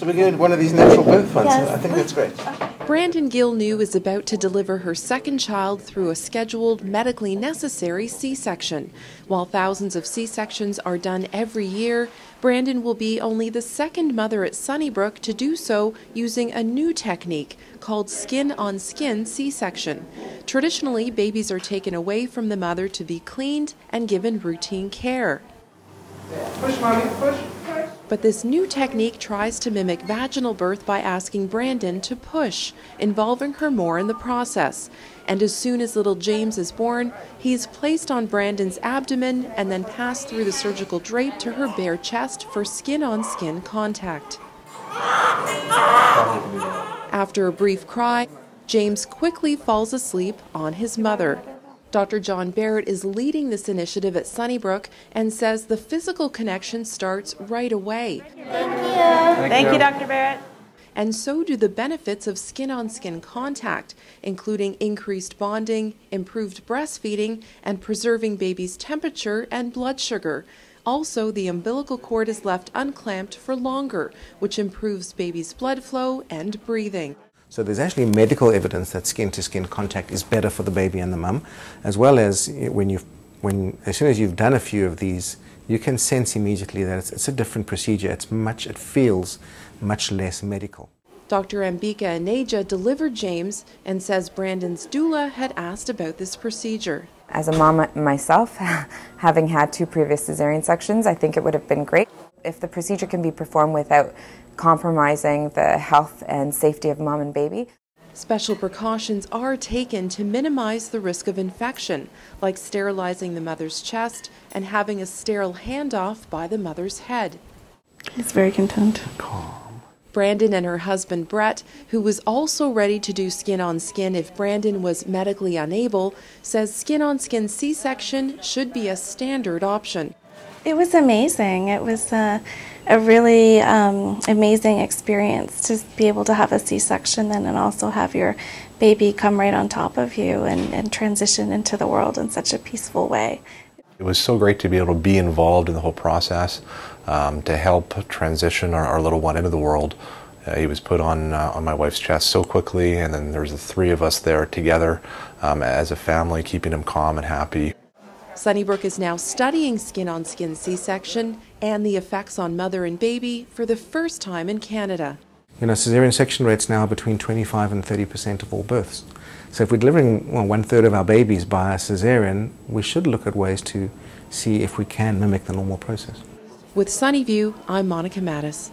So we're going to one of these natural birth ones. Yes. I think that's great. Okay. Brandon Gilneau is about to deliver her second child through a scheduled, medically necessary C-section. While thousands of C-sections are done every year, Brandon will be only the second mother at Sunnybrook to do so using a new technique called skin-on-skin C-section. Traditionally, babies are taken away from the mother to be cleaned and given routine care. Push, mommy, push. But this new technique tries to mimic vaginal birth by asking Brandon to push, involving her more in the process. And as soon as little James is born, he is placed on Brandon's abdomen and then passed through the surgical drape to her bare chest for skin-on-skin contact. After a brief cry, James quickly falls asleep on his mother. Dr. John Barrett is leading this initiative at Sunnybrook and says the physical connection starts right away. Thank you. Thank you, Dr. Barrett. And so do the benefits of skin-on-skin contact, including increased bonding, improved breastfeeding, and preserving baby's temperature and blood sugar. Also, the umbilical cord is left unclamped for longer, which improves baby's blood flow and breathing. So there's actually medical evidence that skin-to-skin contact is better for the baby and the mum, as well as as soon as you've done a few of these, you can sense immediately that it's a different procedure. It feels much less medical. Dr. Ambika Aneja delivered James and says Brandon's doula had asked about this procedure. As a mom myself, having had two previous cesarean sections, I think it would have been great if the procedure can be performed without compromising the health and safety of mom and baby. Special precautions are taken to minimize the risk of infection, like sterilizing the mother's chest and having a sterile handoff by the mother's head. He's very content. Brandon and her husband Brett, who was also ready to do skin-on-skin if Brandon was medically unable, says skin-on-skin C-section should be a standard option. It was amazing. It was a really amazing experience to be able to have a C-section then and also have your baby come right on top of you and transition into the world in such a peaceful way. It was so great to be able to be involved in the whole process, to help transition our little one into the world. He was put on my wife's chest so quickly, and then there was the three of us there together as a family, keeping him calm and happy. Sunnybrook is now studying skin-on-skin C-section and the effects on mother and baby for the first time in Canada. You know, cesarean section rates now are between 25% and 30% of all births. So if we're delivering one-third of our babies by a cesarean, we should look at ways to see if we can mimic the normal process. With Sunnyview, I'm Monica Mattis.